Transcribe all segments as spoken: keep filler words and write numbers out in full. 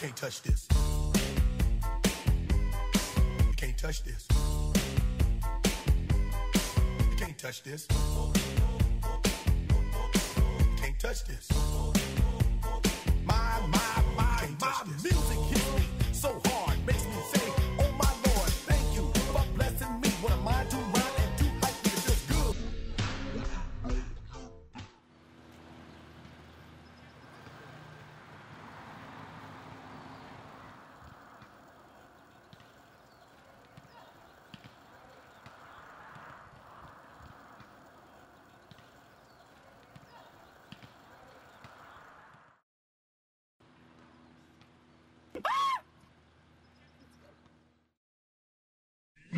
You can't touch this. You can't touch this. You can't touch this. You can't touch this. My, my, my, my music hits me so hard, makes me say, oh my Lord, thank you for blessing me. What am I to run and do like me? It feels good.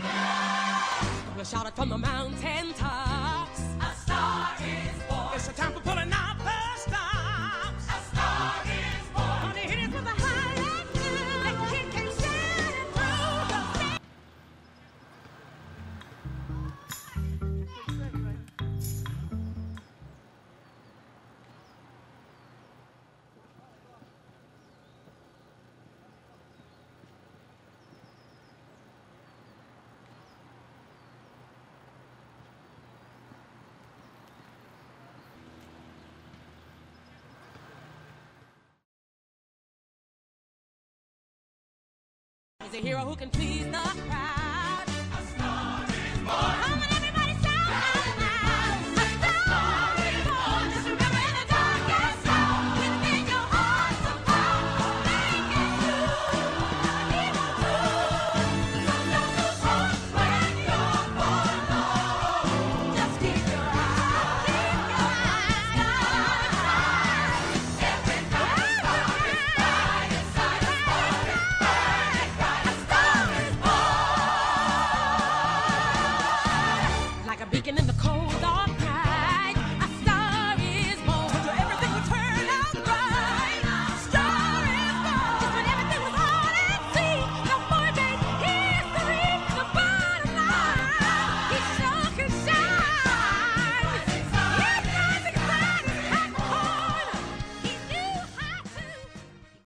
I shouted from the mountain tops, a star is born. It's a time for pulling out the stops. A star is born. Honey, hit it with a high like you. Like a kid came sailing through. A hero who can please the crowd.